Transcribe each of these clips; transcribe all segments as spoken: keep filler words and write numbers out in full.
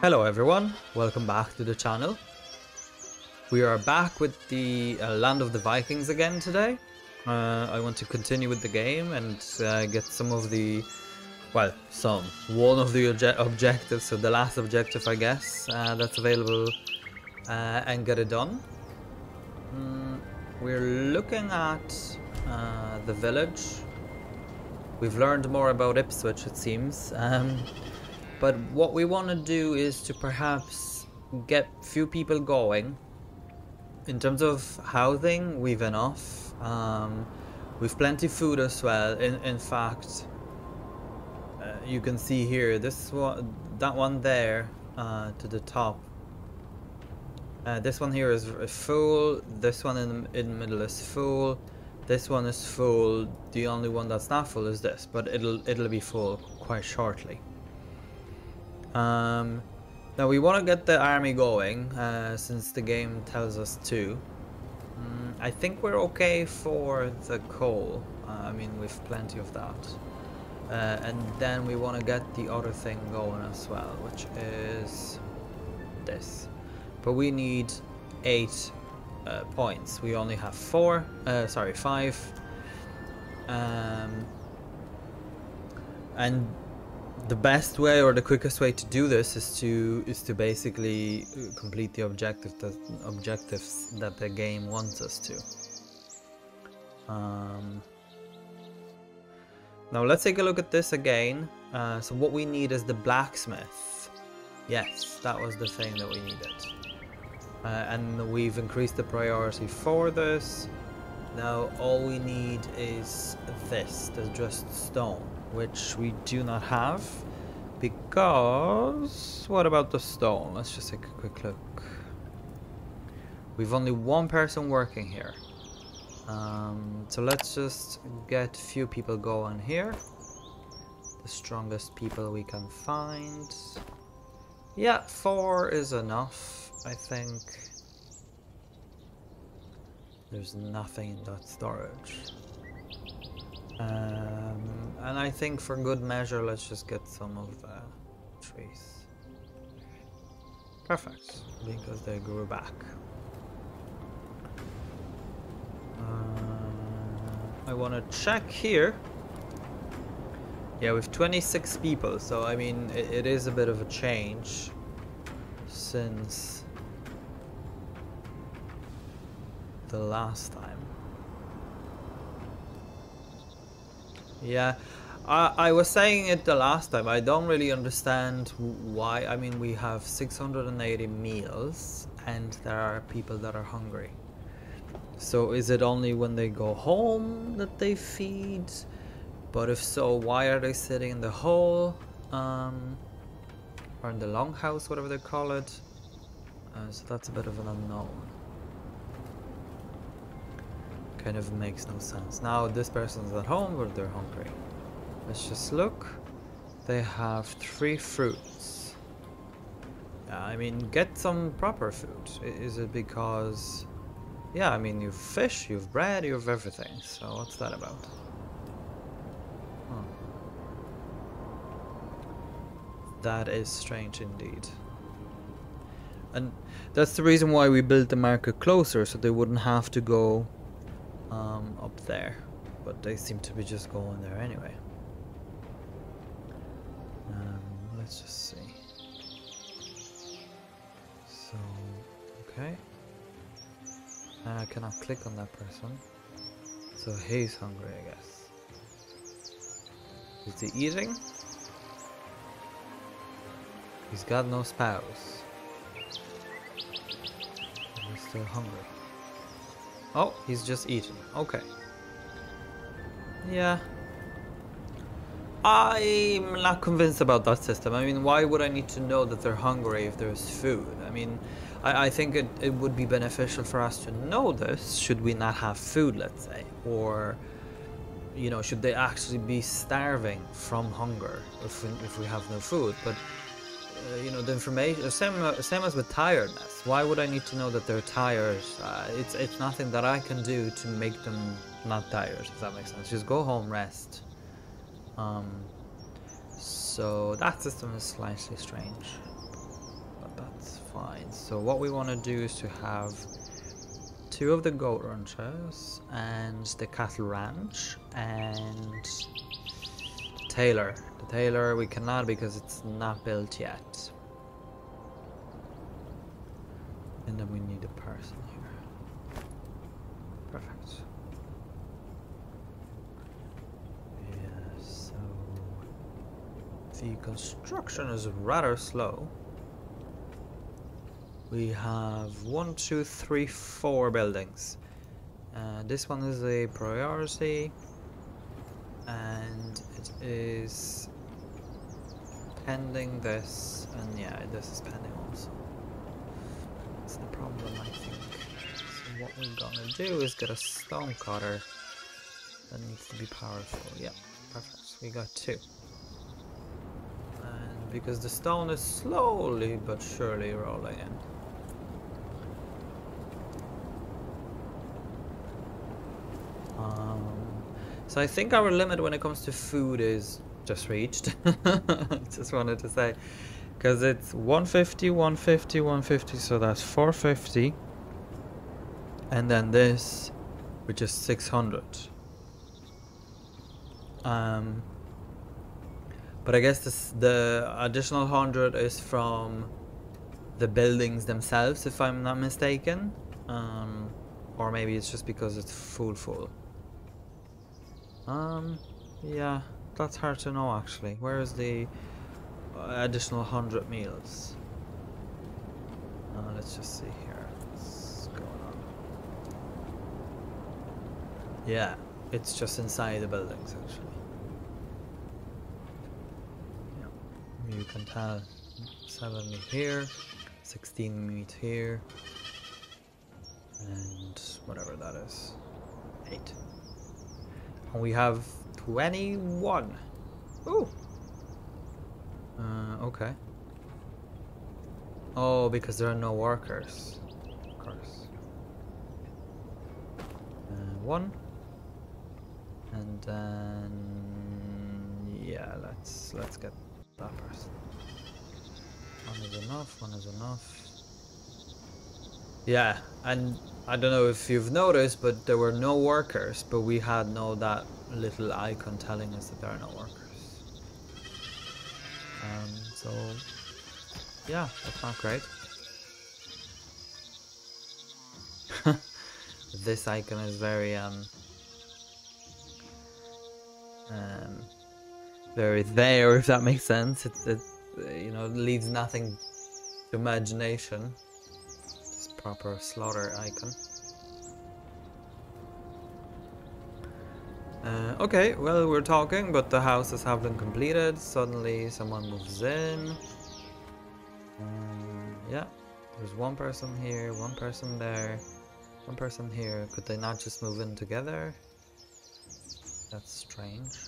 Hello everyone, welcome back to the channel. We are back with the uh, Land of the Vikings again today. Uh, I want to continue with the game and uh, get some of the, well, some, one of the obje objectives, so the last objective I guess, uh, that's available uh, and get it done. Mm, we're looking at uh, the village. We've learned more about Ipswich it seems. Um, But what we want to do is to perhaps get few people going. In terms of housing, we've enough. Um, we've plenty food as well. In in fact, uh, you can see here this one, that one there uh, to the top. Uh, this one here is full. This one in in the middle is full. This one is full. The only one that's not full is this, but it'll it'll be full quite shortly. Um, now we want to get the army going, uh, since the game tells us to. Mm, I think we're okay for the coal, uh, I mean we've plenty of that. Uh, and then we want to get the other thing going as well, which is this. But we need eight uh, points, we only have four, uh, sorry five. Um, and the best way or the quickest way to do this is to is to basically complete the objective that, objectives that the game wants us to. Um, now let's take a look at this again. Uh, so what we need is the blacksmith. Yes, that was the thing that we needed. Uh, and we've increased the priority for this. Now all we need is this, there's just stone, which we do not have, because what about the stone? Let's just take a quick look. We've only one person working here, um, so let's just get few people going here, the strongest people we can find. Yeah, four is enough, I think. There's nothing in that storage. Um, and I think for good measure, let's just get some of the trees. Perfect, because they grew back. Uh, I want to check here. Yeah, we have twenty-six people, so I mean, it, it is a bit of a change since the last time. Yeah, I, I was saying it the last time, I don't really understand why. I mean, we have six hundred eighty meals and there are people that are hungry. So is it only when they go home that they feed? But if so, why are they sitting in the hole? Um, or in the longhouse, whatever they call it. Uh, so that's a bit of an unknown. Kind of makes no sense. Now this person's at home but they're hungry. Let's just look. They have three fruits. Yeah, I mean, get some proper food. Is it because, yeah, I mean, you've fish, you've bread, you've everything, so what's that about? Hmm. That is strange indeed. And that's the reason why we built the market closer, so they wouldn't have to go Um, up there, but they seem to be just going there anyway. Um, let's just see. So, okay. Uh, I cannot click on that person. So he's hungry, I guess. Is he eating? He's got no spouse. And he's still hungry. Oh, he's just eating. Okay. Yeah. I'm not convinced about that system. I mean, why would I need to know that they're hungry if there's food? I mean, I, I think it, it would be beneficial for us to know this, should we not have food, let's say. Or, you know, should they actually be starving from hunger if we, if we have no food? But, Uh, you know, the information, same, same as with tiredness. Why would I need to know that they're tired? Uh, it's it's nothing that I can do to make them not tired, if that makes sense. Just go home, rest. Um, so that system is slightly strange. lines. So what we want to do is to have two of the goat ranchers and the cattle ranch and the tailor. The tailor we cannot because it's not built yet. And then we need a person here. Perfect. Yeah, so the construction is rather slow. We have one, two, three, four buildings. Uh, this one is a priority, and it is pending this, and yeah, this is pending also. That's the problem, I think. So what we're gonna do is get a stone cutter that needs to be powerful. Yeah, perfect. We got two. And because the stone is slowly but surely rolling in. Um, so I think our limit when it comes to food is just reached. Just wanted to say, because it's one fifty, one fifty, one fifty, so that's four fifty, and then this, which is six hundred. Um, but I guess this, the additional one hundred is from the buildings themselves, if I'm not mistaken, um, or maybe it's just because it's full full. Um, yeah, that's hard to know actually. Where is the additional one hundred meals? Uh, let's just see here. What's going on? Yeah, it's just inside the buildings actually. Yeah, you can tell seven meat here, sixteen meat here, and whatever that is, eight. And we have twenty-one. Ooh. Uh, okay. Oh, because there are no workers. Of course. Uh, one. And then yeah, let's let's get that person. One is enough. One is enough. Yeah, and I don't know if you've noticed, but there were no workers, but we had no that little icon telling us that there are no workers. Um, so, yeah, that's not great. This icon is very, um, um, very there, if that makes sense. It, it you know, leaves nothing to imagination. Proper slaughter icon. Uh, okay, well, we're talking, but the houses have been completed. Suddenly someone moves in. Um, yeah, there's one person here, one person there, one person here. Could they not just move in together? That's strange.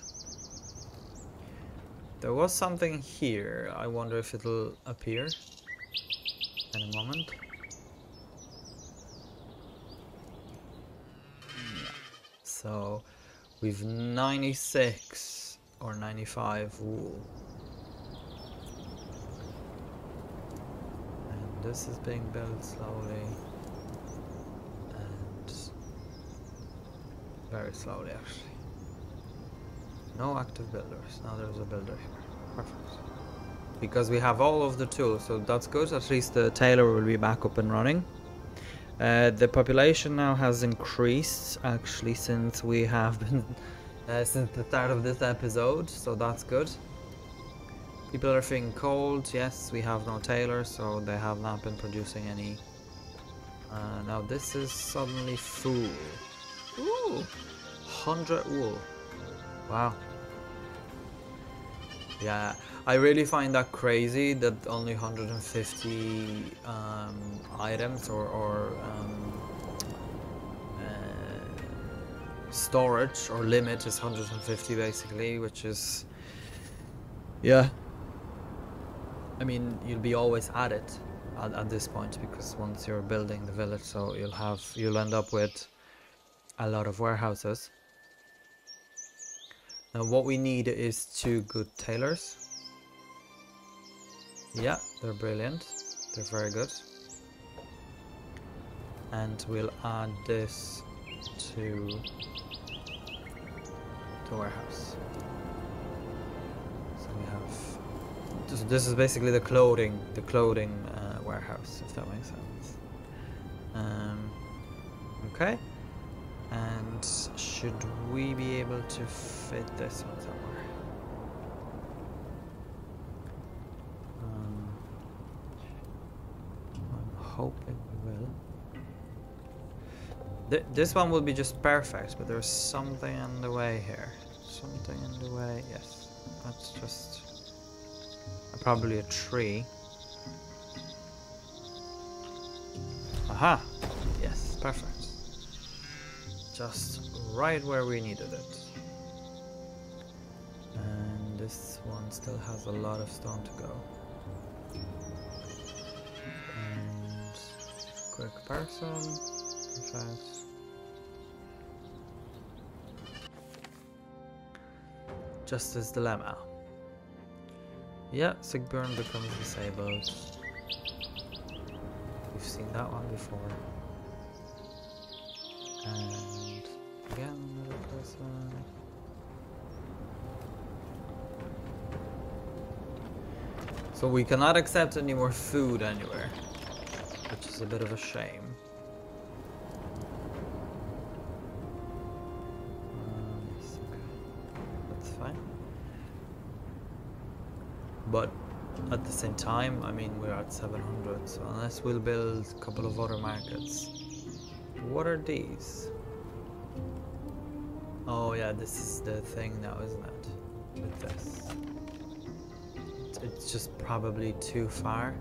There was something here. I wonder if it'll appear in a moment. So we've ninety-six or ninety-five wool. And this is being built slowly. And very slowly actually. No active builders. Now there's a builder here. Perfect. Because we have all of the tools, so that's good. At least the tailor will be back up and running. Uh, the population now has increased actually since we have been uh, since the start of this episode, so that's good. People are feeling cold. Yes, we have no tailors, so they have not been producing any. Uh, now this is suddenly full. Ooh, one hundred wool. Wow. Yeah, I really find that crazy that only one hundred fifty um, items or, or um, uh, storage or limit is one hundred fifty basically, which is, yeah, I mean, you'll be always at it at, at this point, because once you're building the village, so you'll have, you'll end up with a lot of warehouses. Now what we need is two good tailors. Yeah, they're brilliant. They're very good. And we'll add this to the warehouse. So we have. So this is basically the clothing, the clothing uh, warehouse, if that makes sense. Um, okay. And should we be able to fit this one somewhere? Um, I'm hoping we will. Th this one will be just perfect, but there's something in the way here. Something in the way, yes. That's just uh, probably a tree. Aha! Yes, perfect. Just right where we needed it. And this one still has a lot of stone to go. And quick person. Perfect. Justice Dilemma. Yeah, Sigbjörn becomes disabled. We've seen that one before. And again, another person. So we cannot accept any more food anywhere, which is a bit of a shame. Um, yes, okay. That's fine. But at the same time, I mean, we're at seven hundred, so unless we'll build a couple of other markets. What are these? Oh yeah, this is the thing now, isn't it? With this. It's just probably too far.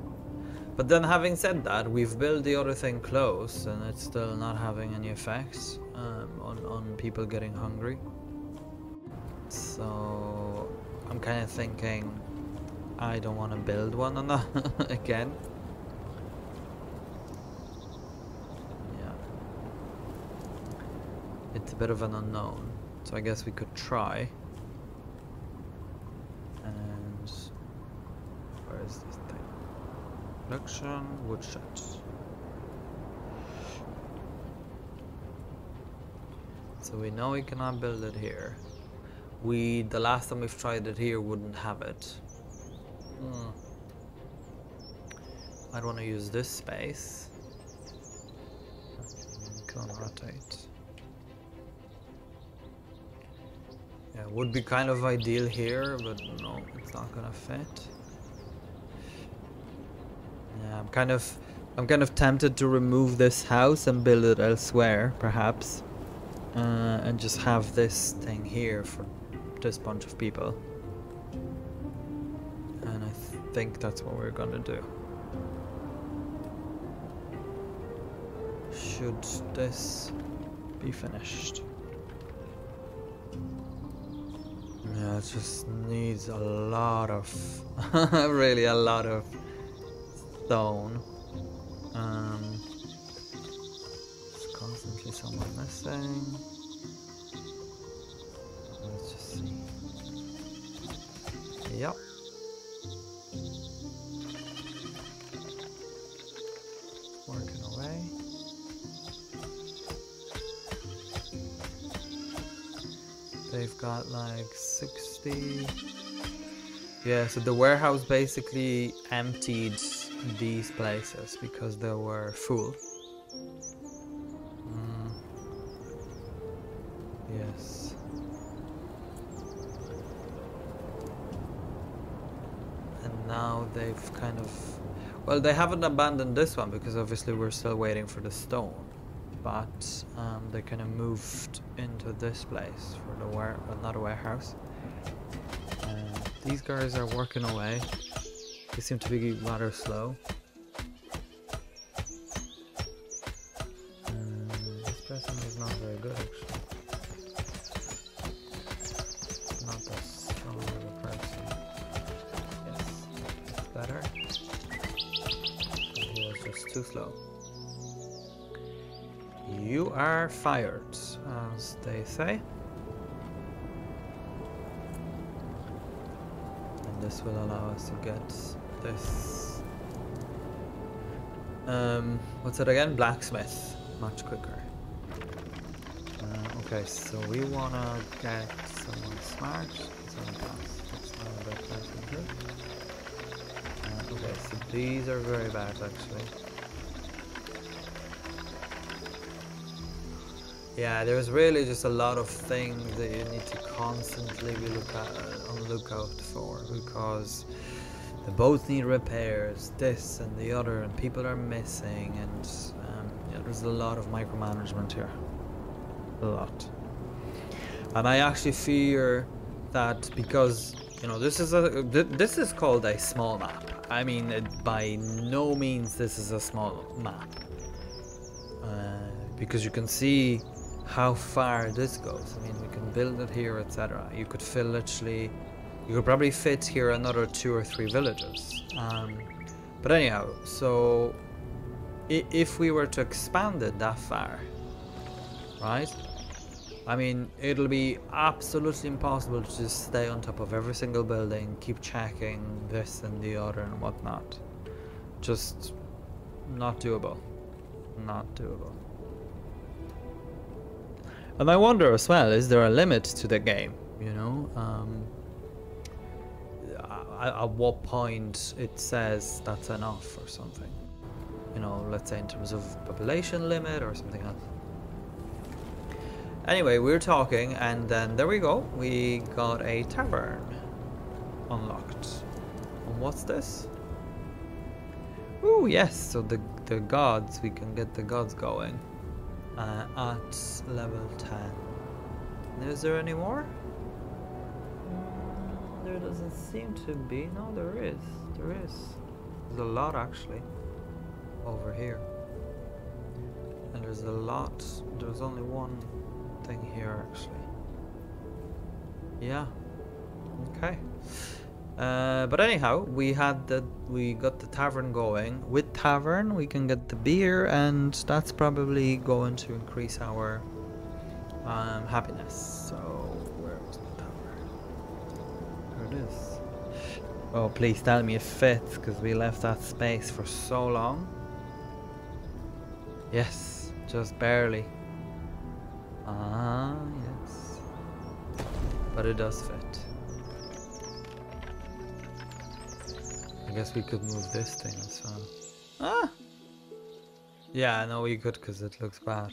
But then having said that, we've built the other thing close and it's still not having any effects um, on, on people getting hungry. So I'm kind of thinking I don't want to build one on that again. It's a bit of an unknown, so I guess we could try. And where is this thing? Production, woodshed. So we know we cannot build it here. We, the last time we've tried it here, wouldn't have it. Hmm. I'd want to use this space. Come on, rotate. Yeah, would be kind of ideal here, but no, it's not gonna fit. Yeah, I'm kind of, I'm kind of tempted to remove this house and build it elsewhere, perhaps, uh, and just have this thing here for this bunch of people. And I th think that's what we're gonna do. Should this be finished? Yeah, it just needs a lot of, really a lot of stone. Um, there's constantly someone missing. Let's just see. Yep. Working away. They've got like sixty. Yeah, so the warehouse basically emptied these places because they were full. Mm. Yes. And now they've kind of, well, they haven't abandoned this one because obviously we're still waiting for the stone. But um, they kind of moved into this place for the ware, well, not a warehouse. Uh, these guys are working away. They seem to be rather slow. Um, this person is not very good, actually. Not that strong of a person. Yes, that's better. He was just too slow. You are fired, as they say. And this will allow us to get this Um, what's it again? Blacksmith. Much quicker. Uh, okay, so we want to get someone smart. Someone fast. Uh, okay, so these are very bad actually. Yeah, there's really just a lot of things that you need to constantly be look at, uh, on the lookout for, because the boats need repairs, this and the other, and people are missing, and um, yeah, there's a lot of micromanagement here. A lot. And I actually fear that because, you know, this is a this is called a small map. I mean, it, by no means this is a small map, uh, because you can see how far this goes. I mean, we can build it here, et cetera. You could fill literally, you could probably fit here another two or three villages. Um, but anyhow, so if we were to expand it that far, right? I mean, it'll be absolutely impossible to just stay on top of every single building, keep checking this and the other and whatnot. Just not doable. Not doable. And I wonder as well, is there a limit to the game, you know? Um, at, at what point it says that's enough or something? You know, let's say in terms of population limit or something else. Anyway, we were talking and then there we go. We got a tavern unlocked. And what's this? Ooh, yes, so the, the gods, we can get the gods going. Uh, at level ten. Is there any more? Mm, there doesn't seem to be. No, there is. There is. There's a lot actually over here. And there's a lot. There's only one thing here actually. Yeah. Okay. Uh, but anyhow, we had the we got the tavern going. With tavern, we can get the beer, and that's probably going to increase our um, happiness. So where was the tavern? There it is. Oh, please tell me it fits, because we left that space for so long. Yes, just barely. Ah, yes. But it does fit. I guess we could move this thing as well. Ah! Yeah, no, we could, because it looks bad.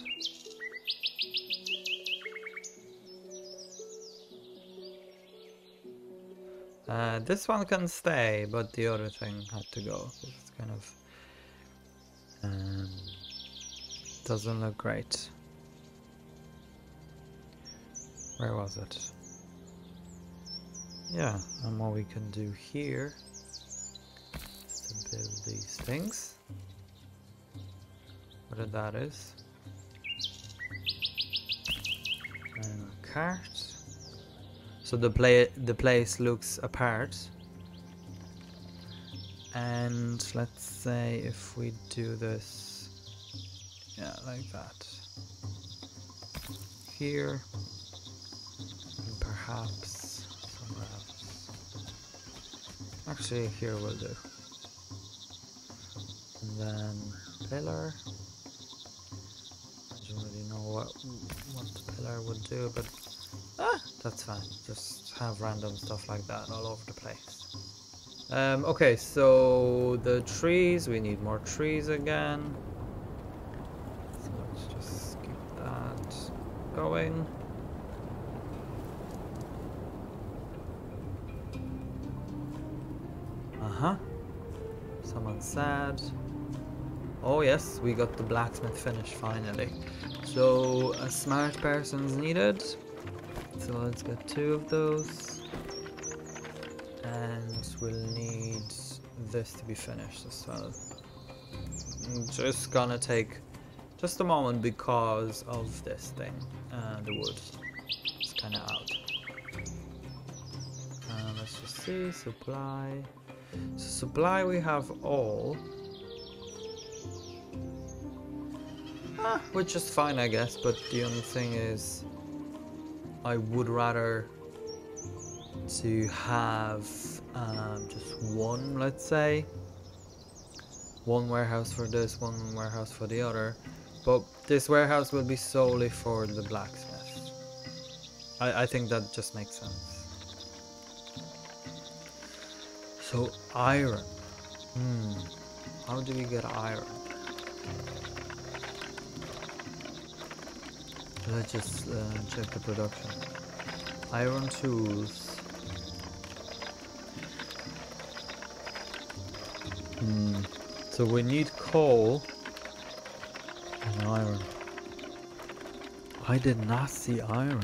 Uh, this one can stay, but the other thing had to go. It's kind of... Um, doesn't look great. Where was it? Yeah, and what we can do here... build these things, whatever that is, and a cart, so the, play, the place looks apart, and let's say if we do this, yeah, like that, here, and perhaps somewhere else, actually here we'll do. Then pillar. I don't really know what what the pillar would do, but ah, that's fine. Just have random stuff like that all over the place. Um, okay, so the trees. We need more trees again. So let's just keep that going. Uh huh. Someone said. Oh yes, we got the blacksmith finished finally. So a smart person's needed. So let's get two of those. And we'll need this to be finished as well. I'm just gonna take just a moment because of this thing. Uh, the wood. It's kinda out. Uh, let's just see, supply. So supply we have all. Ah, which is fine, I guess, but the only thing is I would rather to have um, just one, let's say, one warehouse for this, one warehouse for the other, but this warehouse will be solely for the blacksmith. I, I think that just makes sense. So iron. Hmm. How do we get iron? Let's just uh, check the production. Iron tools. Hmm. So we need coal and iron. I did not see iron.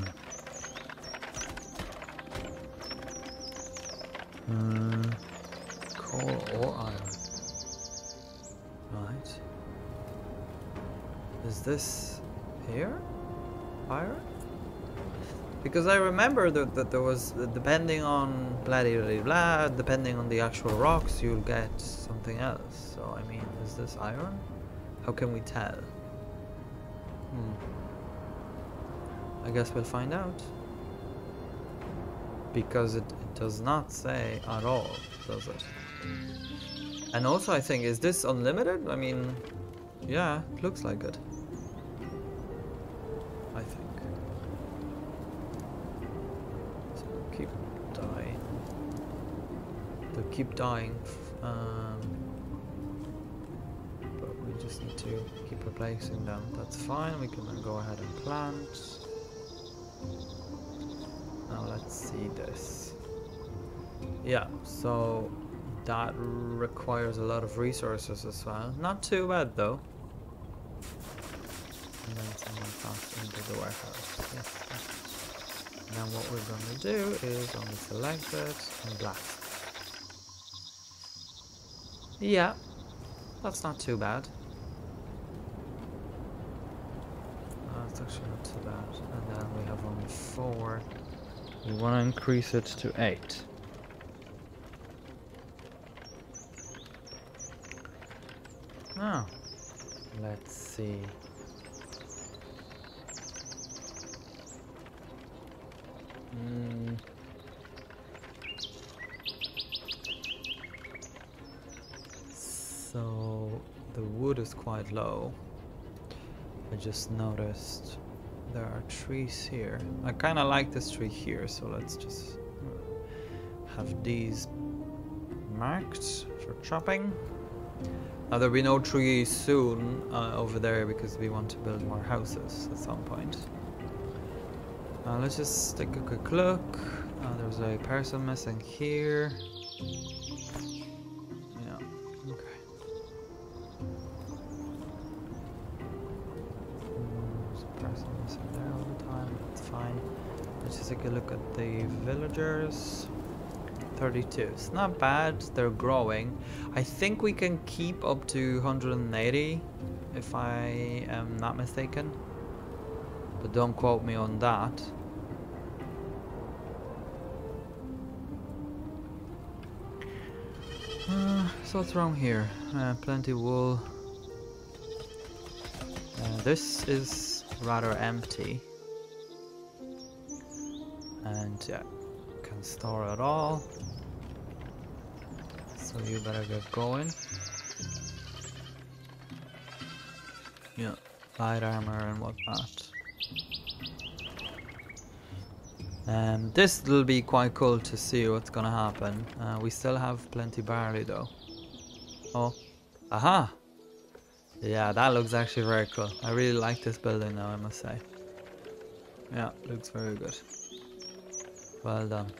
Uh, coal or iron. Right. Is this here? Iron? Because I remember that, that there was, depending on blah, blah, blah, depending on the actual rocks, you'll get something else. So, I mean, is this iron? How can we tell? Hmm. I guess we'll find out. Because it, it does not say at all, does it? And also, I think, is this unlimited? I mean, yeah, it looks like it. I think. So keep dying. They'll keep dying. Um, but we just need to keep replacing them. That's fine. We can then go ahead and plant. Now let's see this. Yeah, so that requires a lot of resources as well. Not too bad though. And then someone passed into the warehouse. Yes. Now what we're going to do is only select it and black. Yeah, that's not too bad. That's actually not too bad. And then we have only four. We want to increase it to eight. Now, let's see. Mm. So the wood is quite low. I just noticed there are trees here. I kind of like this tree here, so let's just have these marked for chopping. Now there'll be no trees soon uh, over there because we want to build more houses at some point. Uh, let's just take a quick look. Uh, there's a person missing here. Yeah, okay. There's a person missing there all the time, that's fine. Let's just take a look at the villagers. thirty-two, it's not bad, they're growing. I think we can keep up to one hundred eighty, if I am not mistaken. But don't quote me on that. Uh, so what's wrong here? Uh, plenty wool. Uh, this is rather empty. And yeah, can store it all. So you better get going. Yeah, light armor and whatnot. Um, this will be quite cool to see what's gonna happen. Uh, we still have plenty barley though. Oh, aha! Yeah, that looks actually very cool. I really like this building now, I must say. Yeah, looks very good. Well done.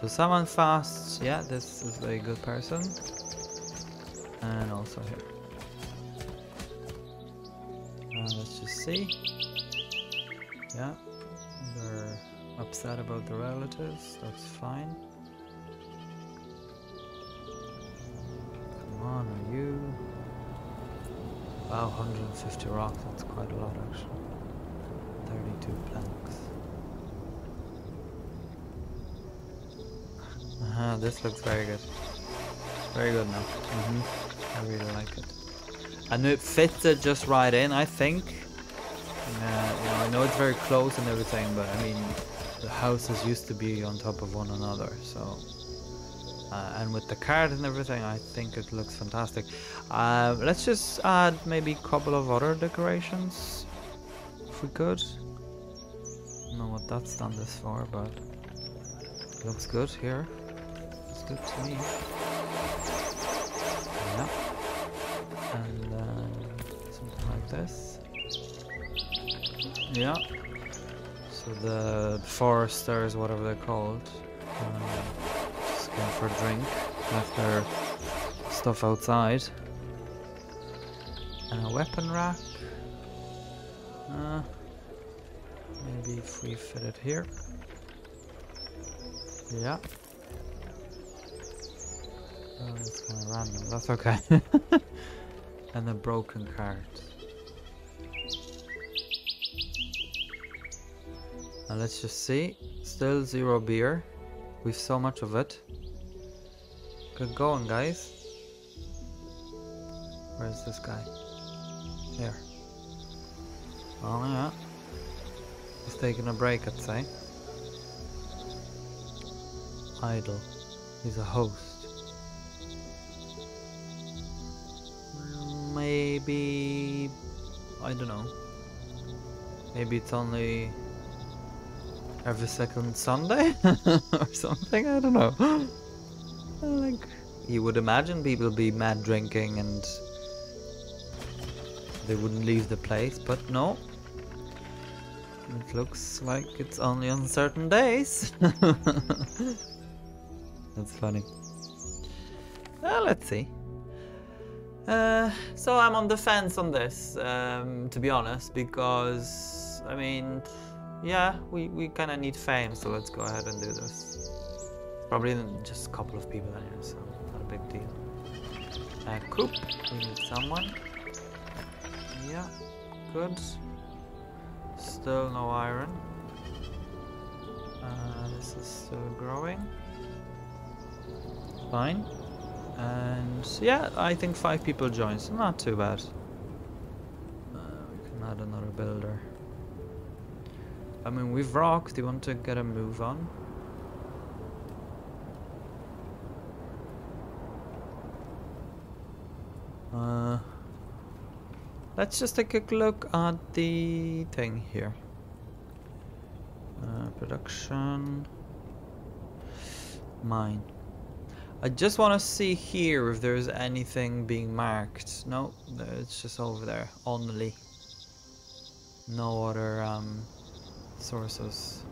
So someone fast. Yeah, this is a good person. And also here. Uh, let's just see. Yeah. They're upset about the relatives, that's fine. Come on, are you? Wow, one hundred fifty rocks, that's quite a lot actually. thirty-two planks. Uh-huh, this looks very good. Very good now. Mm-hmm. I really like it. And it fits it just right in, I think. Uh, you know, I know it's very close and everything, but I mean, the houses used to be on top of one another, so Uh, and with the card and everything, I think it looks fantastic. Uh, let's just add maybe a couple of other decorations, if we could. I don't know what that's done this far, but it looks good here. It's good to me. Yeah. And uh, something like this. Yeah. So the foresters, whatever they're called, um, just going for a drink, left their stuff outside. And a weapon rack. Uh, maybe if we fit it here. Yeah. Oh, it's kind of random. That's okay. And a broken cart. Now let's just see. Still zero beer. We've so much of it. Good going, guys. Where's this guy? Here. Oh yeah. He's taking a break, I'd say. Idle. He's a host. Maybe, I don't know, maybe it's only every second Sunday or something, I don't know. Like, you would imagine people be mad drinking and they wouldn't leave the place, but no. It looks like it's only on certain days. That's funny. Well, let's see. Uh, so I'm on the fence on this, um, to be honest, because, I mean, yeah, we, we kind of need fame, so let's go ahead and do this. Probably just a couple of people anyway, so not a big deal. Uh, coop, we need someone. Yeah, good. Still no iron. Uh, this is still growing. Fine. And yeah, I think five people joined, so not too bad. Uh, we can add another builder. I mean, we've rocked. Do you want to get a move on? Uh, let's just take a quick look at the thing here. Uh, production. Mine. I just want to see here if there's anything being marked. No, it's just over there. Only. No other um, sources.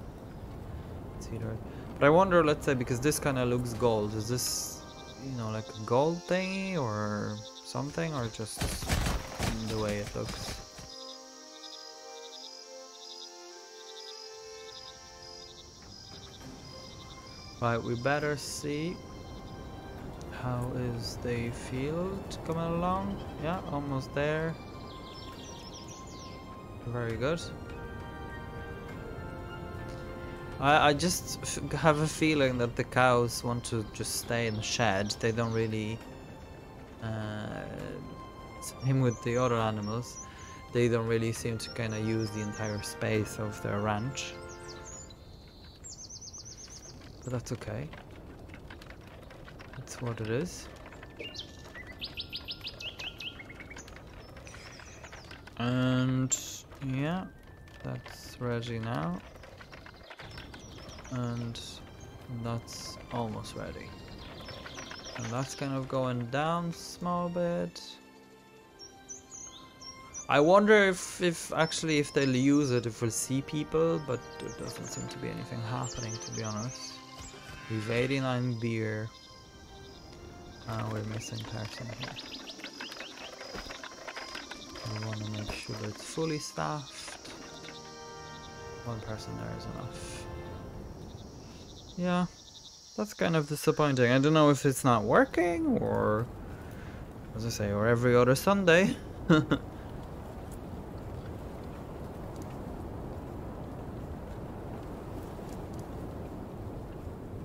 It's either. But I wonder, let's say, because this kind of looks gold. Is this, you know, like a gold thingy or something? Or just the way it looks? Right, we better see. How is the field coming along? Yeah, almost there. Very good. I, I just f have a feeling that the cows want to just stay in the shed. They don't really... Uh, same with the other animals. They don't really seem to kind of use the entire space of their ranch. But that's okay. That's what it is. And yeah, that's ready now. And that's almost ready. And that's kind of going down a small bit. I wonder if, if actually if they'll use it, if we'll see people, but there doesn't seem to be anything happening, to be honest. We've eighty-nine beer. Ah, we're missing person here. We want to make sure that it's fully staffed. One person there is enough. Yeah, that's kind of disappointing. I don't know if it's not working or, as I say, or every other Sunday.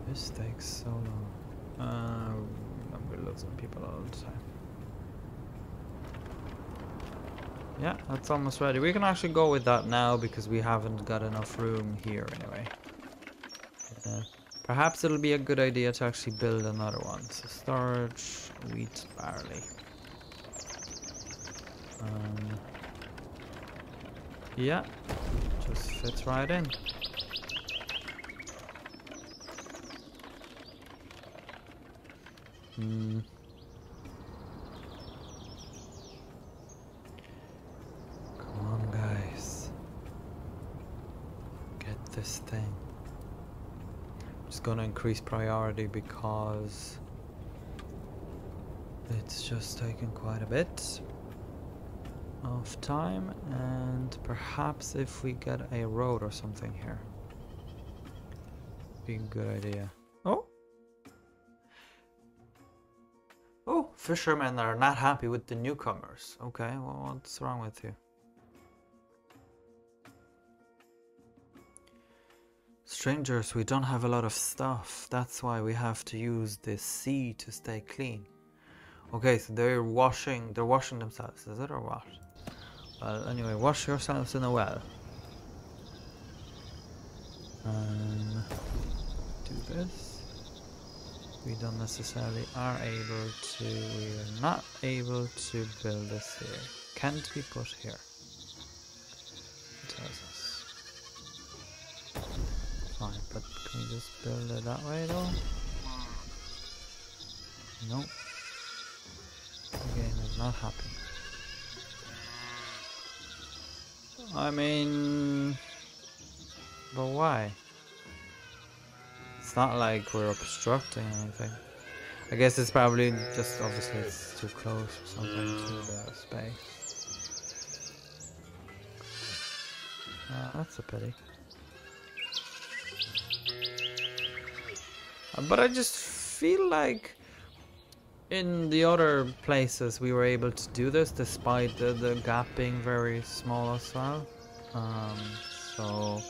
This takes so long. Uh, and people all the time. Yeah, that's almost ready. We can actually go with that now because we haven't got enough room here anyway. Yeah, Perhaps it'll be a good idea to actually build another one. So storage, wheat, barley. Um, yeah, just fits right in. Hmm. Come on, guys. Get this thing. Just gonna increase priority because it's just taken quite a bit of time, and perhaps if we get a road or something here, be a good idea. Oh, oh, fishermen are not happy with the newcomers. Okay, well, what's wrong with you? Strangers, we don't have a lot of stuff. That's why we have to use the sea to stay clean. Okay, so they're washing, they're washing themselves, is it, or what? Well, anyway, wash yourselves in a well. Um, do this. We don't necessarily are able to, we are not able to build this here. Can't be put here. It tells us. Fine, but can we just build it that way though? Nope. Again, I'm not happy. I mean... But why? It's not like we're obstructing anything. I guess it's probably just obviously it's too close or something to the space. Uh, that's a pity. But I just feel like in the other places we were able to do this despite the, the gap being very small as well. Um, so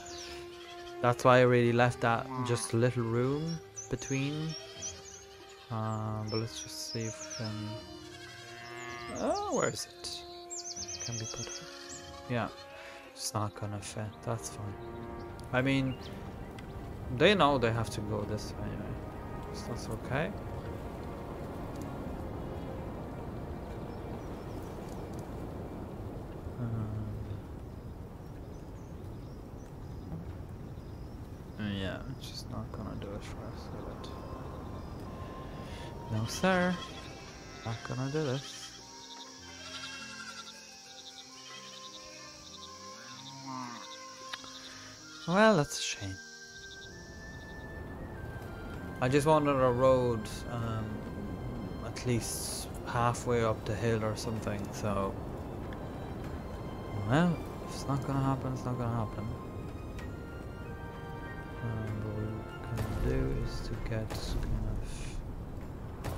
that's why I really left that just little room between. Um, but let's just see if we can... Oh, where is it? Can be put... Yeah, it's not gonna fit, that's fine. I mean, they know they have to go this way, right? So that's okay. Um, yeah, it's just not gonna do it for us, is it? No, sir. Not gonna do this. Well, that's a shame. I just wanted a road um, at least halfway up the hill or something, so... Well, if it's not gonna happen, it's not gonna happen. Um, what we can do is to get kind of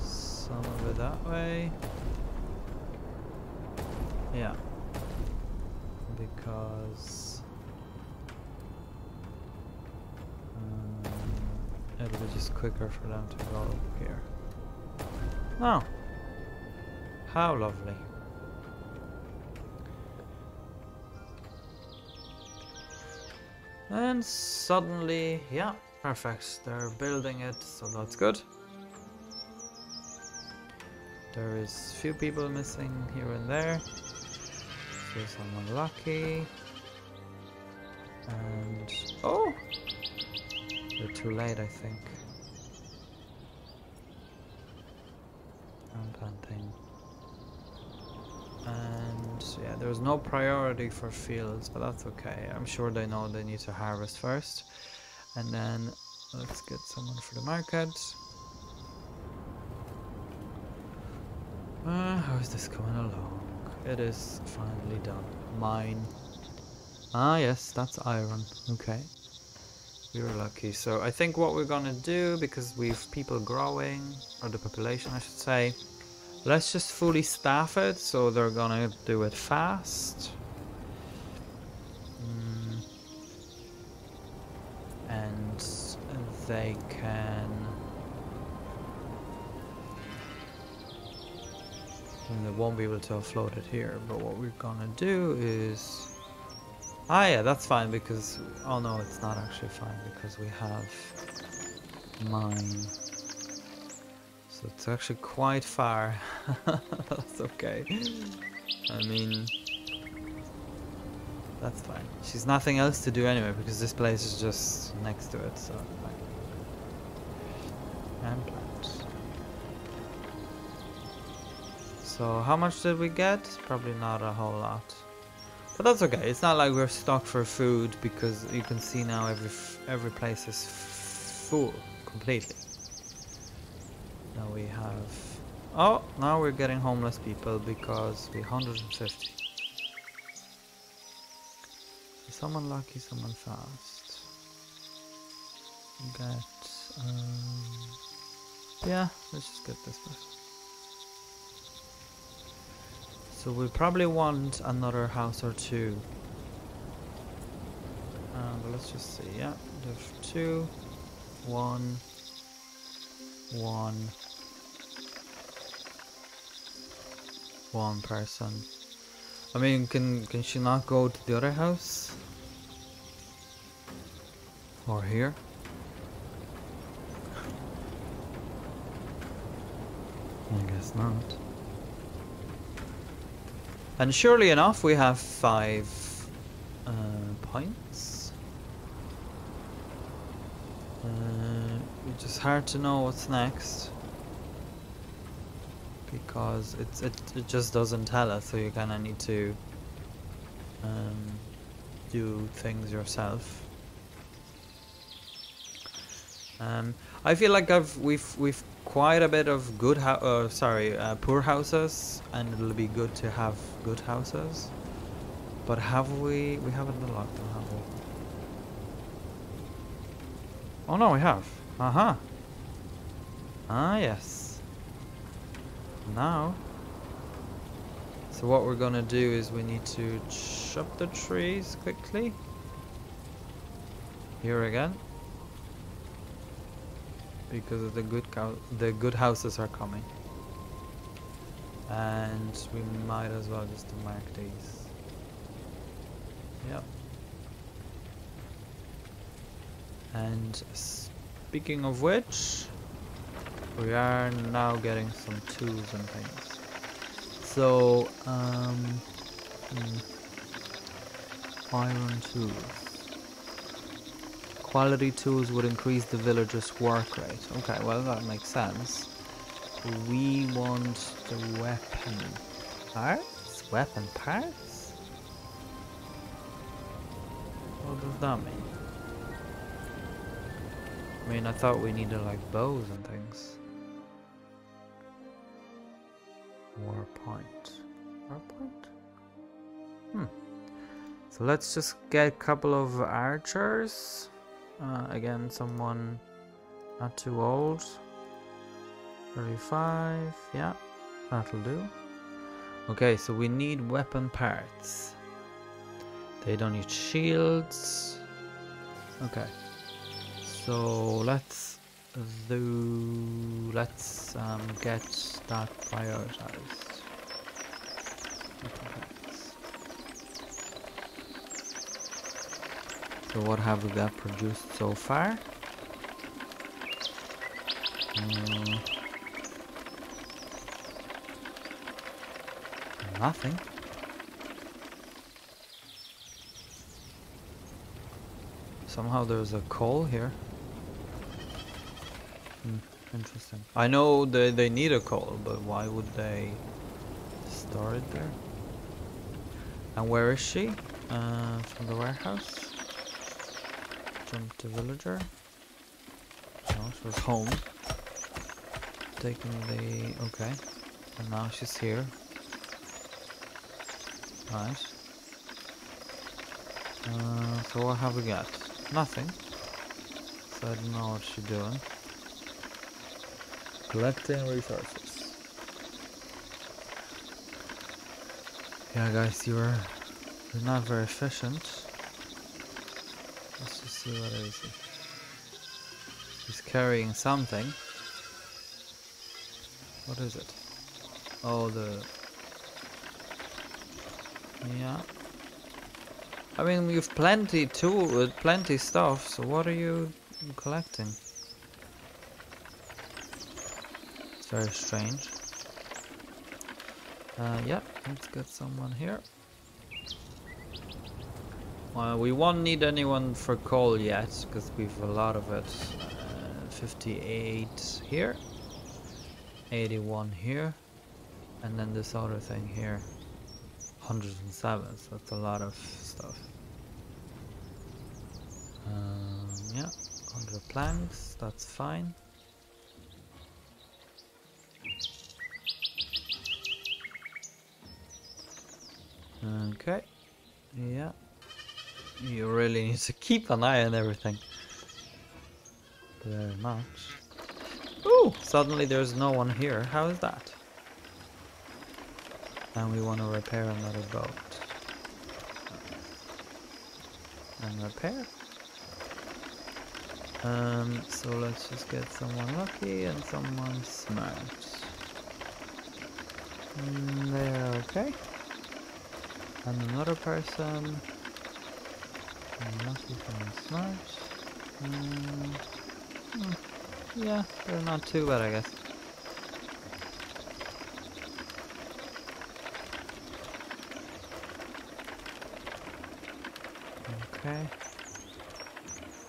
some of it that way. Yeah. Because... it'll be just quicker for them to go up here. Oh! How lovely. And suddenly, yeah, perfect. They're building it, so that's good. There is few people missing here and there. Here's someone lucky. And... oh! They're too late, I think. I'm planting. And yeah, there's no priority for fields, but that's okay. I'm sure they know they need to harvest first. And then let's get someone for the market. Uh, how is this coming along? It is finally done. Mine. Ah, yes, that's iron. Okay. We were lucky, so I think what we're gonna do, because we've people growing, or the population I should say, let's just fully staff it, so they're gonna do it fast. Mm. And they can... And they won't be able to offload it here, but what we're gonna do is... Ah yeah, that's fine because, oh no, it's not actually fine because we have mine. So it's actually quite far. That's okay. I mean, that's fine. She's nothing else to do anyway because this place is just next to it, so fine. And plants. So how much did we get? Probably not a whole lot. But that's okay. It's not like we're stuck for food because you can see now every f every place is full completely. Now we have. Oh, now we're getting homeless people because we're one hundred fifty. Someone lucky, someone fast. We got. Um, yeah, let's just get this back. So we probably want another house or two. Uh, but let's just see. Yeah, there's two, one, one, one person. I mean, can can she not go to the other house or here? I guess not. And surely enough, we have five uh, points. Uh, it's just hard to know what's next because it's, it it just doesn't tell us. So you kind of need to um, do things yourself. Um, I feel like I've we've we've quite a bit of good ho uh, sorry uh, poor houses, and it'll be good to have good houses. But have we we haven't unlocked them, have we? Oh no, we have. Uh huh. Ah yes. Now. So what we're gonna do is we need to chop the trees quickly. Here again. Because the good the good houses are coming, and we might as well just mark these. Yep. And speaking of which, we are now getting some tools and things. So, um, hmm. iron tools. Quality tools would increase the villagers' work rate. Okay, well that makes sense. We want the weapon parts? Weapon parts? What does that mean? I mean, I thought we needed like bows and things. War point. War point? Hmm. So let's just get a couple of archers. Uh, again, someone not too old. thirty-five, yeah, that'll do. Okay, so we need weapon parts. They don't need shields. Okay, so let's do. Let's um, get that prioritized. Weapon parts. So what have we got produced so far? Mm. Nothing. Somehow there's a coal here. Hmm, interesting. I know they, they need a coal, but why would they store it there? And where is she? Uh, from the warehouse? Jump to villager. No, she was home. Taking the. Okay. And now she's here. Right. Uh, so what have we got? Nothing. So I don't know what she's doing. Collecting resources. Yeah, guys, you were you're not very efficient. Let's just see what it is. He's carrying something. What is it? Oh, the... Yeah. I mean, you've plenty tool, plenty stuff, so what are you collecting? very strange. Uh, yeah, let's get someone here. Well, we won't need anyone for coal yet, because we've a lot of it. Uh, fifty-eight here, eighty-one here, and then this other thing here, one hundred seven, so that's a lot of stuff. Um, yeah, one hundred planks, that's fine. Okay, yeah. You really need to keep an eye on everything. Very much. Ooh! Suddenly there's no one here. How is that? And we want to repair another boat. And repair. Um, so let's just get someone lucky and someone smart. And they're okay. And another person. Lucky for smart. Mm. Mm. Yeah, they're not too bad, I guess. Okay.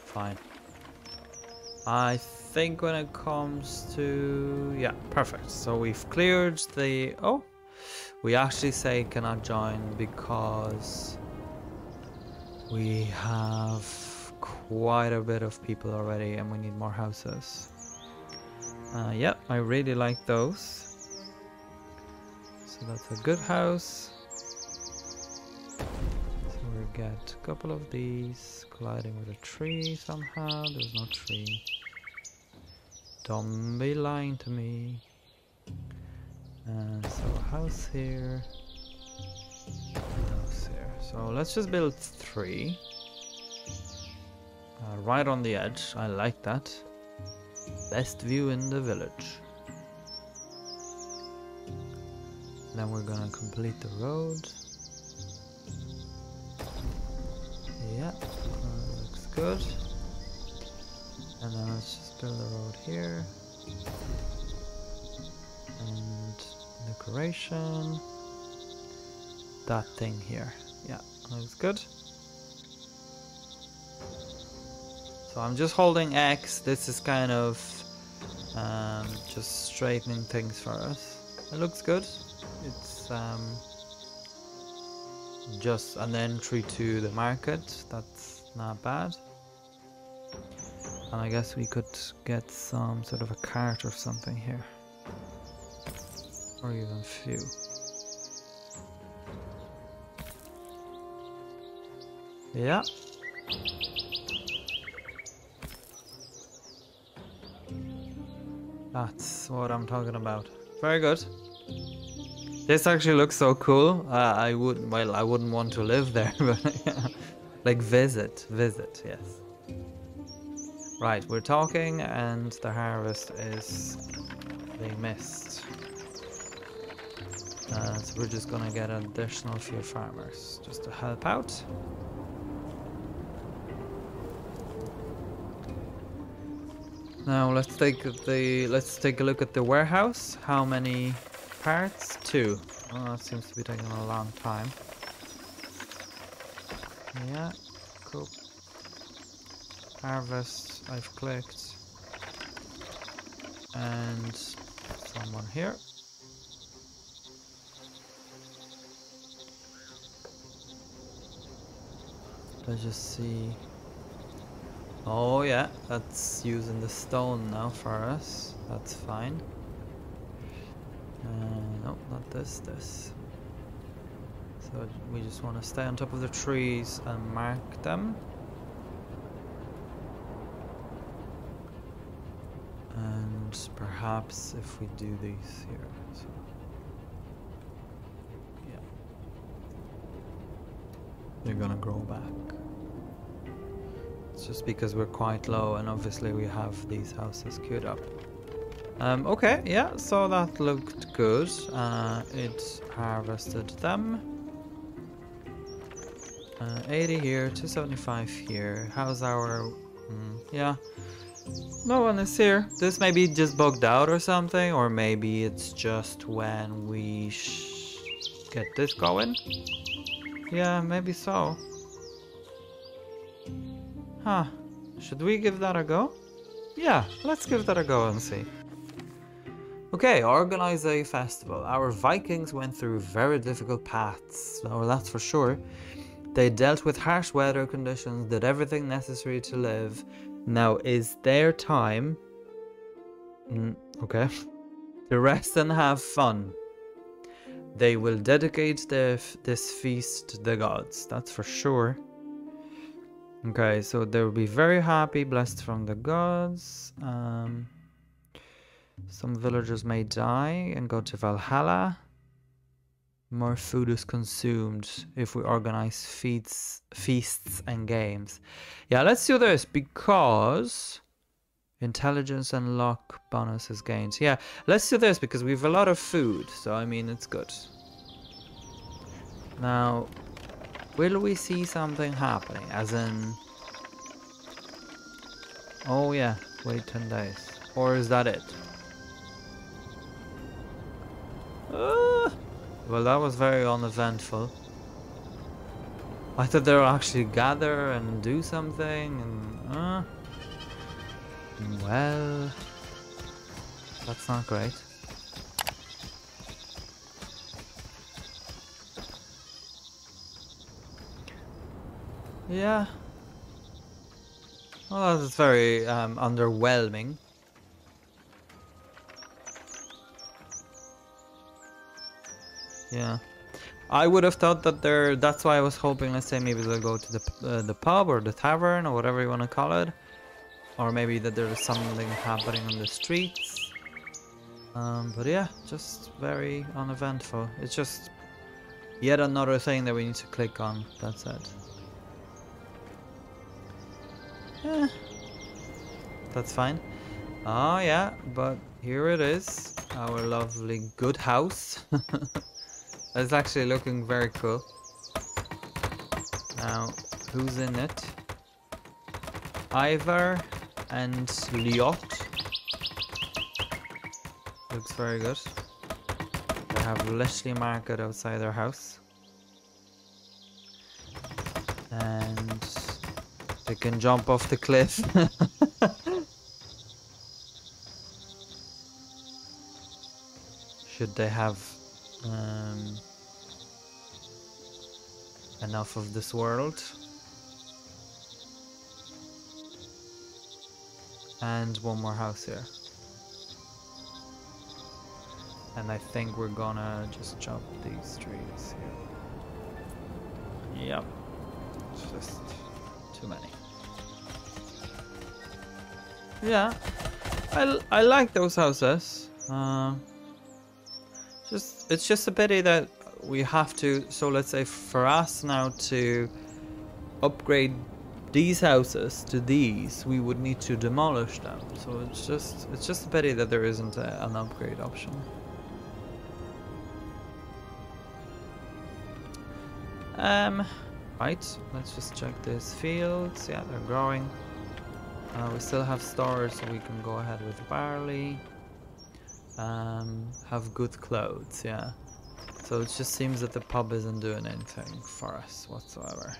Fine. I think when it comes to... yeah, perfect. So we've cleared the... oh! We actually say cannot join because... we have quite a bit of people already and we need more houses. Uh, yep, I really like those. So that's a good house. So we get a couple of these colliding with a tree somehow. There's no tree. Don't be lying to me. And so a house here. So let's just build three, uh, right on the edge. I like that. Best view in the village. Then we're gonna complete the road. Yeah, uh, looks good. And then let's just build a road here. And decoration. That thing here. Yeah, looks good. So I'm just holding X. This is kind of um, just straightening things for us. It looks good. It's um, just an entry to the market. That's not bad. And I guess we could get some sort of a cart or something here. Or even a few. Yeah. That's what I'm talking about. Very good. This actually looks so cool. Uh, I would, well, I wouldn't want to live there, but like visit, visit, yes. Right, we're talking, and the harvest is being missed. Uh, so we're just gonna get an additional few farmers just to help out. Now let's take the let's take a look at the warehouse. How many parts? Two. Oh, that seems to be taking a long time. Yeah, cool. Harvest. I've clicked, and someone here. Let's just see. Oh yeah, that's using the stone now for us. That's fine. Uh, no, not this, this. So we just want to stay on top of the trees and mark them. And perhaps if we do these here. So. Yeah. They're gonna grow back. Just because we're quite low and obviously we have these houses queued up. Um, okay, yeah, so that looked good. Uh, it harvested them. Uh, eighty here, two seventy-five here. How's our... Mm, yeah, No one is here. This may be just bugged out or something, or maybe it's just when we sh get this going. Yeah, maybe so. Huh. Should we give that a go? Yeah, let's give that a go and see. Okay, organize a festival. Our Vikings went through very difficult paths, or that's for sure. They dealt with harsh weather conditions, did everything necessary to live. Now is their time, mm, okay, to rest and have fun. They will dedicate their f this feast to the gods, that's for sure. Okay, so they will be very happy, blessed from the gods. Um, some villagers may die and go to Valhalla. More food is consumed if we organize feasts, feasts and games. Yeah, let's do this because intelligence and luck bonus is gained. Yeah, let's do this because we have a lot of food. So, I mean, it's good. Now, will we see something happening? As in... Oh, yeah. Wait ten days. Or is that it? Uh. Well, that was very uneventful. I thought they would actually gather and do something, and uh, well, that's not great. Yeah. Well, that's very um, underwhelming. Yeah, I would have thought that they're, that's why I was hoping, let's say maybe they'll go to the, uh, the pub or the tavern or whatever you want to call it. Or maybe that there's something happening on the streets. Um, but yeah, just very uneventful. It's just yet another thing that we need to click on, that's it. Yeah, that's fine. Oh yeah, but here it is, our lovely good house. It's actually looking very cool. Now, who's in it? Ivar and Liot. Looks very good. They have Leslie Market outside their house. And they can jump off the cliff. Should they have... Um, enough of this world. And one more house here. And I think we're gonna just chop these trees here. Yep. It's just too many. Yeah. I, I like those houses. Uh, Just, it's just a pity that we have to, so let's say for us now to upgrade these houses to these, we would need to demolish them. So it's just, it's just a pity that there isn't a, an upgrade option. Um, right, let's just check these fields. Yeah, they're growing. Uh, we still have stores, so we can go ahead with barley. Um, have good clothes, yeah. So it just seems that the pub isn't doing anything for us whatsoever.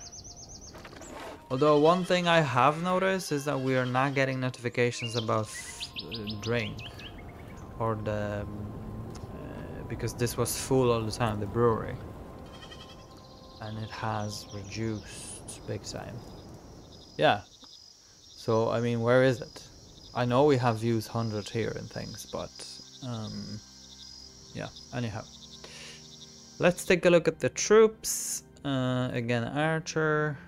Although one thing I have noticed is that we are not getting notifications about drink or the uh, because this was full all the time, the brewery, and it has reduced big time. Yeah. So I mean, where is it? I know we have views one hundred here and things, but. Um, yeah, anyhow, let's take a look at the troops. Uh, again, Archer,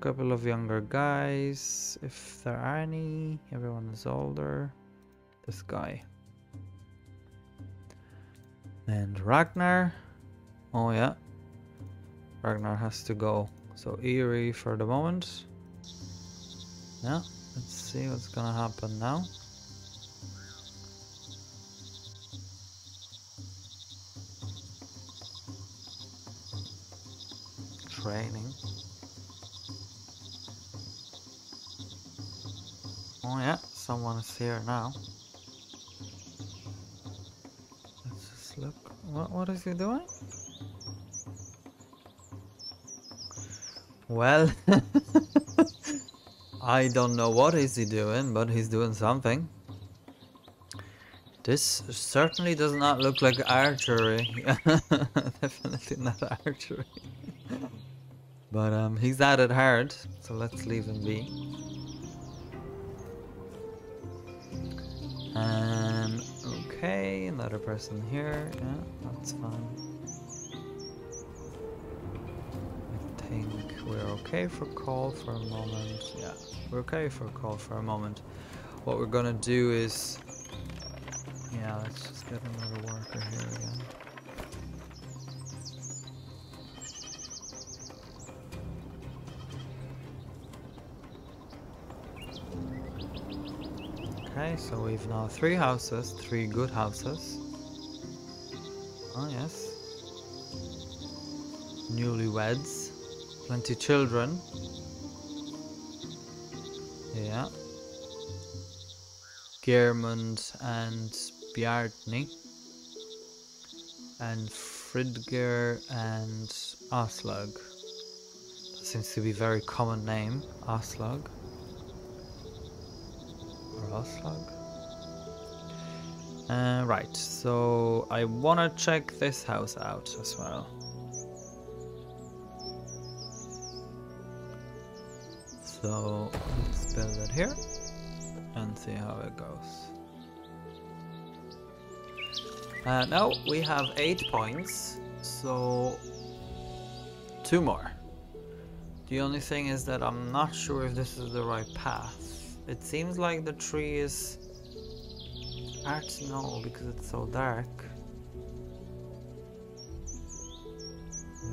couple of younger guys, if there are any. Everyone is older. This guy and Ragnar. Oh yeah, Ragnar has to go, so Eerie for the moment. Yeah, let's see what's gonna happen now. Training. Oh yeah, someone is here now. Let's just look. What, what is he doing? Well, I don't know what is he doing, but he's doing something. This certainly does not look like archery. Definitely not archery. But um, he's at it hard, so let's leave him be. Um, okay, another person here. Yeah, that's fine. I think we're okay for call for a moment. Yeah, we're okay for call for a moment. What we're gonna do is... yeah, let's just get another worker here again. Okay, so we've now three houses, three good houses. Oh yes. Newlyweds. Plenty children. Yeah. Geermund and Bjartni. And Fridger and Aslaug. That seems to be a very common name, Aslaug. Aslaug. Uh, right, so I want to check this house out as well. So let's build it here and see how it goes. Uh, now we have eight points, so two more. The only thing is that I'm not sure if this is the right path. It seems like the tree is... actually no, because it's so dark.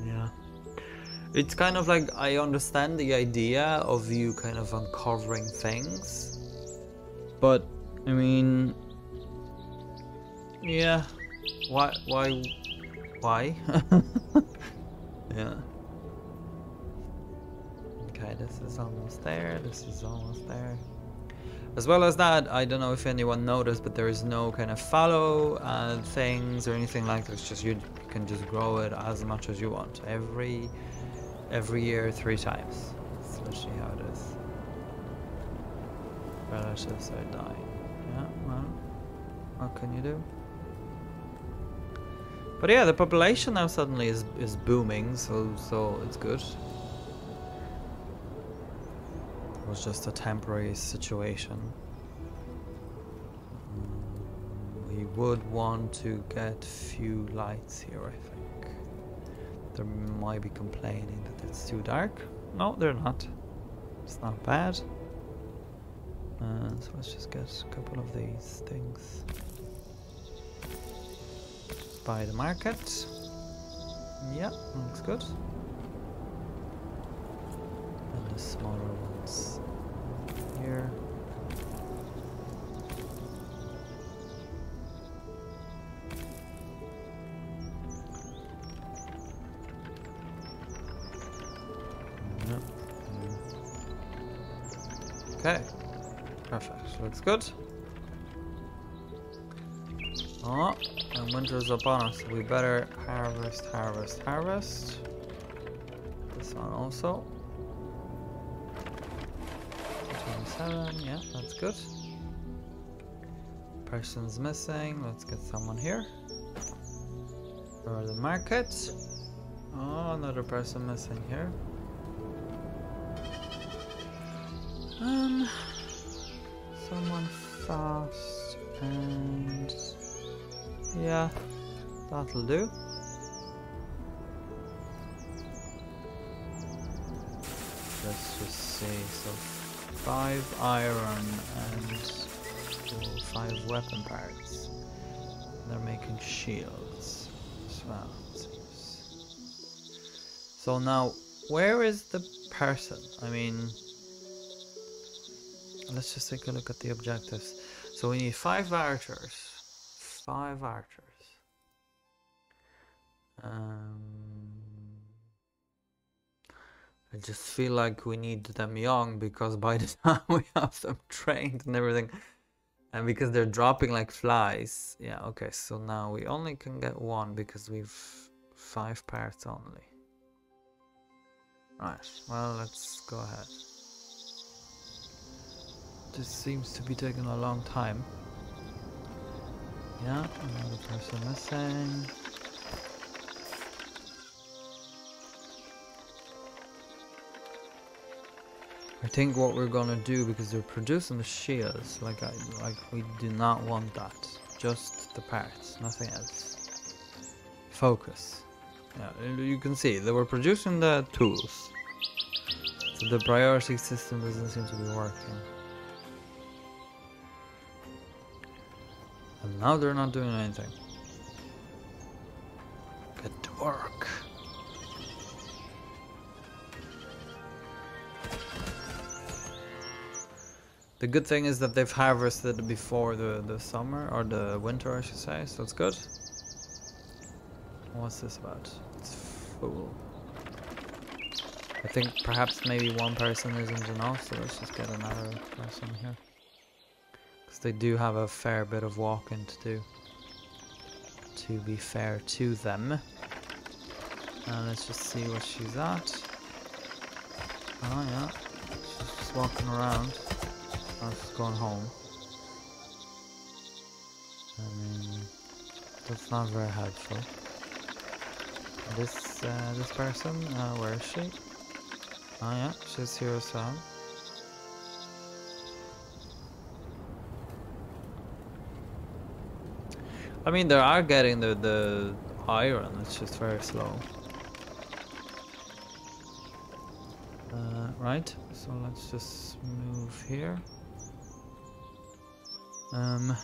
Yeah. It's kind of like, I understand the idea of you kind of uncovering things. But, I mean... yeah. Why? Why? Why? Yeah. Okay, this is almost there, this is almost there. As well as that, I don't know if anyone noticed, but there is no kind of fallow uh, things or anything like that. It's just you can just grow it as much as you want. Every every year, three times. That's literally how it is. Relatives are dying. Yeah, well, what can you do? But yeah, the population now suddenly is is booming, so so it's good. Was just a temporary situation. We would want to get few lights here, I think. There might be complaining that it's too dark. No, they're not. It's not bad. Uh, so let's just get a couple of these things by the market. Yeah, looks good. And the smaller ones. Here. Yep. Okay, perfect, looks good. Oh, and winter is upon us, so we better harvest, harvest, harvest. This one also. twenty-seven, yeah, that's good. Person's missing, let's get someone here. Or the market. Oh, another person missing here. Um, someone fast and... yeah, that'll do. Let's just see, so... five iron and five weapon parts. They're making shields as well, it seems. So now, where is the person? I mean, let's just take a look at the objectives. So we need five archers. Five archers. Um, I just feel like we need them young, because by the time we have them trained and everything, and because they're dropping like flies. Yeah, okay, so now we only can get one because we've five parts only. Right, well, let's go ahead. This seems to be taking a long time. Yeah, another person missing. I think what we're gonna do, because they're producing the shields, like I, like we do not want that. Just the parts, nothing else. Focus. Yeah, you can see they were producing the tools. So the priority system doesn't seem to be working. And now they're not doing anything. Get to work. The good thing is that they've harvested before the, the summer, or the winter I should say, so it's good. What's this about? It's full. I think perhaps maybe one person isn't enough, so let's just get another person here. Because they do have a fair bit of walking to do, to be fair to them. And let's just see what she's at. Oh yeah, she's just walking around. I'm just going home. I mean, that's not very helpful. This uh, this person, uh, where is she? Oh yeah, she's here as well. I mean, they are getting the the iron. It's just very slow. Uh, right. So let's just move here. Um,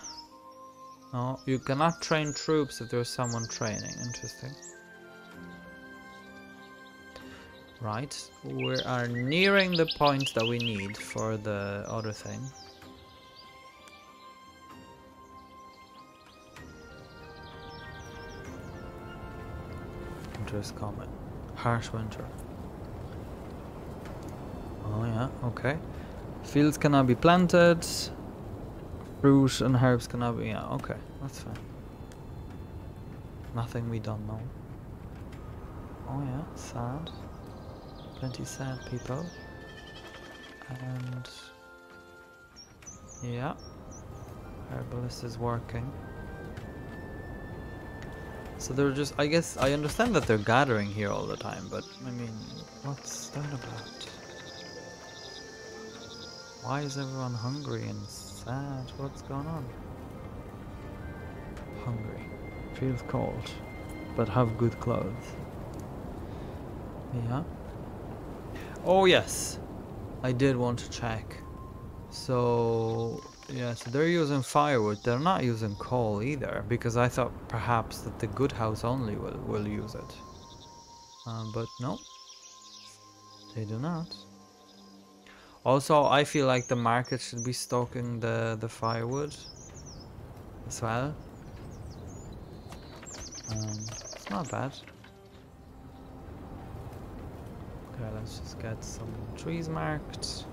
no, you cannot train troops if there's someone training. Interesting. Right, we are nearing the point that we need for the other thing. Winter's coming. Harsh winter. Oh yeah, okay. Fields cannot be planted. Fruit and herbs cannot be... yeah, okay, that's fine. Nothing we don't know. Oh yeah, sad. Plenty sad people. And... yeah. Herbalist is working. So they're just... I guess I understand that they're gathering here all the time, but I mean, what's that about? Why is everyone hungry and sad? What's going on? Hungry. Feels cold. But have good clothes. Yeah. Oh yes, I did want to check. So yeah, so they're using firewood. They're not using coal either, because I thought perhaps that the good house only will will use it. Um, but no, they do not. Also, I feel like the market should be stocking the the firewood as well. Um, it's not bad. Okay, let's just get some trees marked.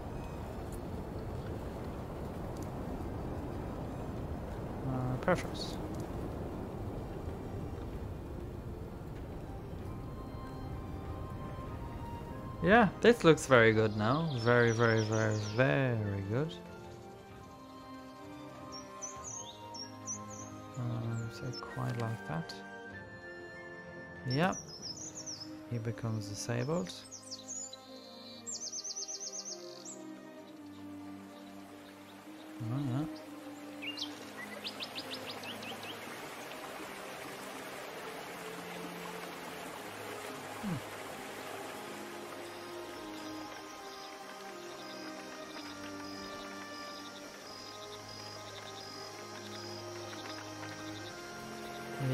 Uh, perfect. Yeah, this looks very good now. Very, very, very, very good. Um, so quite like that. Yep. He becomes disabled. Oh, yeah. Hmm.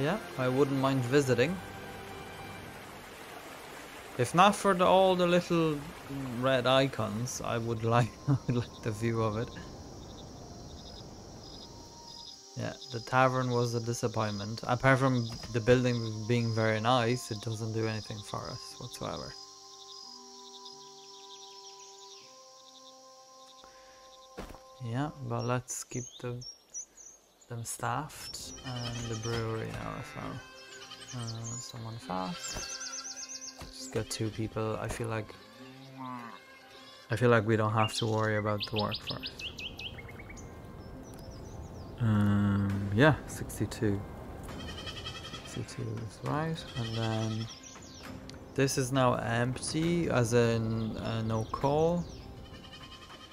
Yeah, I wouldn't mind visiting. If not for the, all the little red icons, I would like, I would like the view of it. Yeah, the tavern was a disappointment. Apart from the building being very nice, it doesn't do anything for us whatsoever. Yeah, but let's keep the, them staffed and the brewery now as well. Uh, someone fast. Just got two people. I feel like I feel like we don't have to worry about the workforce. Um, yeah, sixty-two. sixty-two is right, and then this is now empty, as in uh, no coal.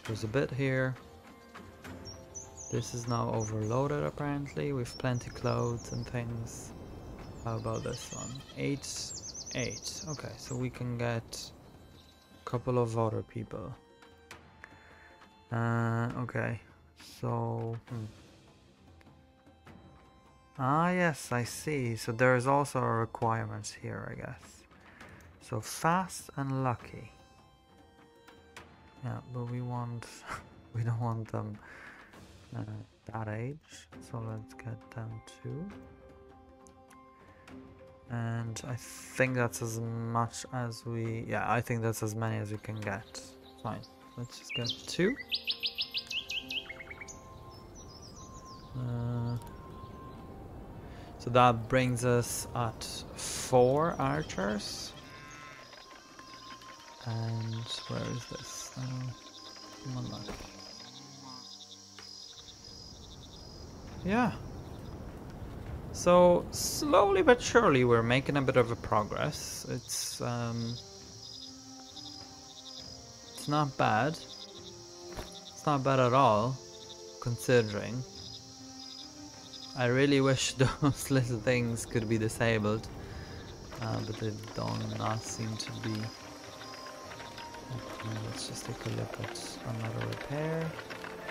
There's a bit here. This is now overloaded apparently, with plenty clothes and things. How about this one? Eight, eight. Okay, so we can get a couple of other people. Uh, okay, so... Hmm. Ah, yes, I see. So there is also a requirement here, I guess. So fast and lucky. Yeah, but we want... we don't want them uh, that age. So let's get them too. And I think that's as much as we... Yeah, I think that's as many as we can get. Fine. Let's just get two. Uh, so that brings us at four archers. And where is this? Uh, one left. Yeah. So, slowly but surely we're making a bit of a progress. It's, um... It's not bad. It's not bad at all, considering. I really wish those little things could be disabled. Uh, but they do not seem to be. Okay, let's just take a look at another repair.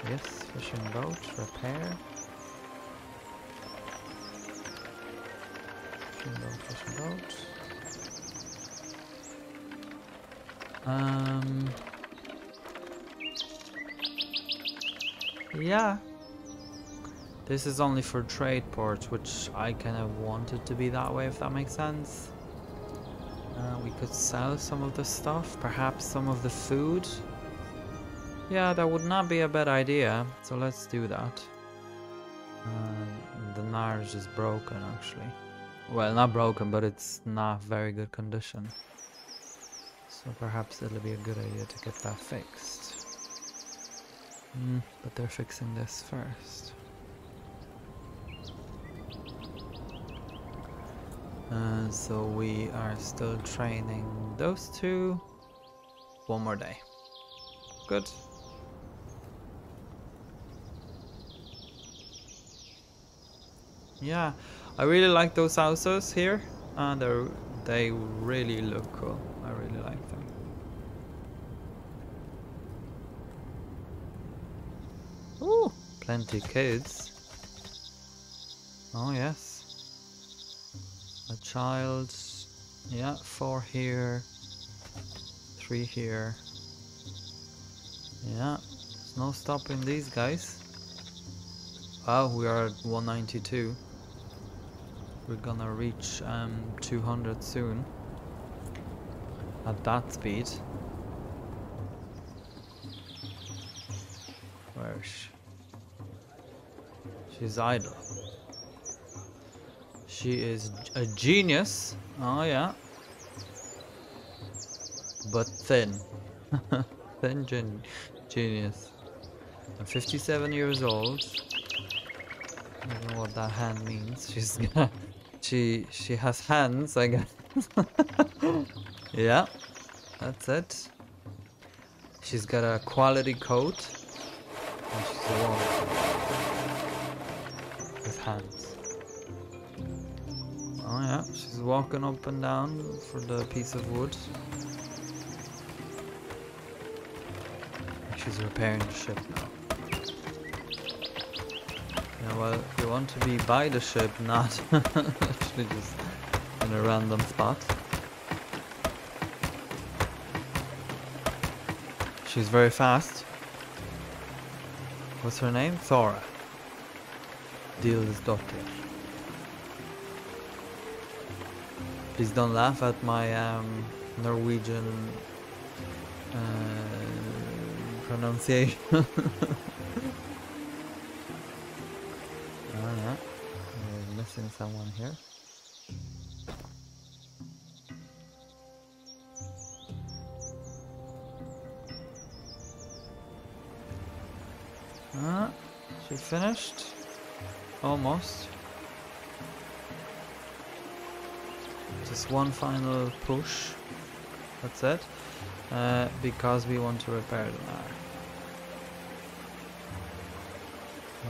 Yes, fishing boat, repair. Boat. Um. Yeah. This is only for trade ports, which I kind of wanted to be that way, if that makes sense. Uh, we could sell some of the stuff, perhaps some of the food. Yeah, that would not be a bad idea. So let's do that. Uh, the Narj is broken, actually. Well, not broken, but it's not very good condition. So perhaps it'll be a good idea to get that fixed. Mm, but they're fixing this first. Uh, so we are still training those two. One more day. Good. Yeah. I really like those houses here, and uh, they really look cool. I really like them. Ooh, plenty kids. Oh yes, a child. Yeah, four here, three here. Yeah, there's no stopping these guys. Wow, we are at one ninety-two. We're gonna reach um, two hundred soon, at that speed. Where is she? She's idle. She is a genius, oh yeah. But thin. Thin gen genius. I'm fifty-seven years old. I don't know what that hand means. She's gonna... She she has hands, I guess. Yeah, that's it. She's got a quality coat. And she's a woman with hands. Oh yeah, she's walking up and down for the piece of wood. She's repairing the ship now. Yeah, well, you want to be by the ship, not actually just in a random spot. She's very fast. What's her name? Thora. Deal is Gottir. Please don't laugh at my um, Norwegian uh, pronunciation. I don't know. We're missing someone here. Ah, she finished. Almost. Just one final push. That's it. Uh, because we want to repair the Gnar.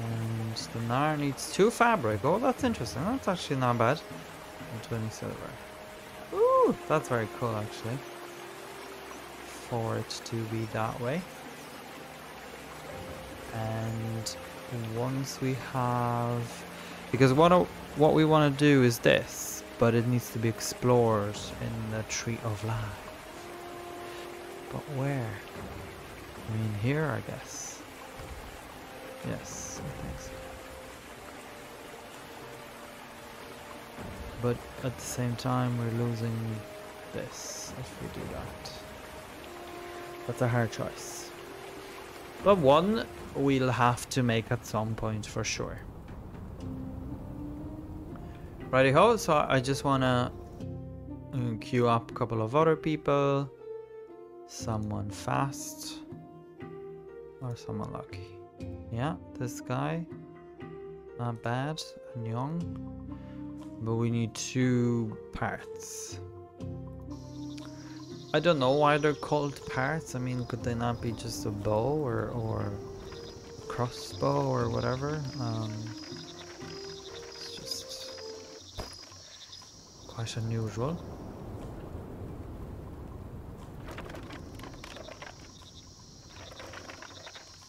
And the Gnar needs two fabric. Oh, that's interesting. That's actually not bad. And twenty silver. Ooh, that's very cool actually. For it to be that way. And once we have... Because what, what we want to do is this. But it needs to be explored in the Tree of Life. But where? I mean, here, I guess. Yes, I think so. But at the same time, we're losing this if we do that. That's a hard choice. But one we'll have to make at some point for sure. Righty ho, so I just want to queue up a couple of other people. Someone fast or someone lucky. Yeah, this guy, not bad and young, but we need two parts. I don't know why they're called parts. I mean, could they not be just a bow or, or crossbow or whatever? Um, it's just quite unusual.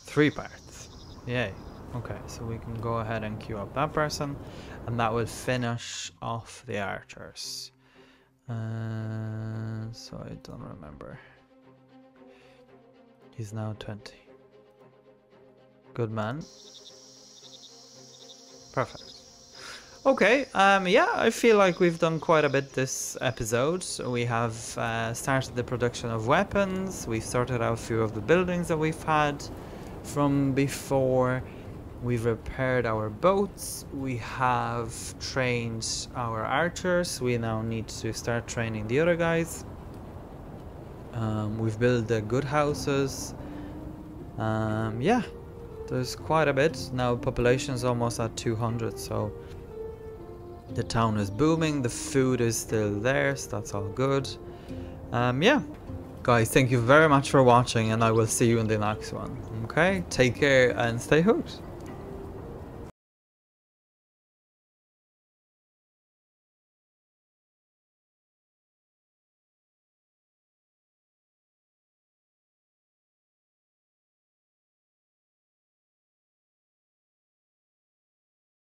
Three parts. Yay. Okay, so we can go ahead and queue up that person, and that will finish off the archers. Uh, so I don't remember. He's now twenty. Good man. Perfect. Okay, um, yeah, I feel like we've done quite a bit this episode. So we have uh, started the production of weapons. We've sorted out a few of the buildings that we've had from before. We've repaired our boats. We have trained our archers. We now need to start training the other guys. Um, we've built the good houses. Um, yeah, there's quite a bit. Now population's almost at two hundred, so the town is booming. The food is still there, so that's all good. Um, yeah. Guys, thank you very much for watching, and I will see you in the next one. Okay, take care and stay hooked.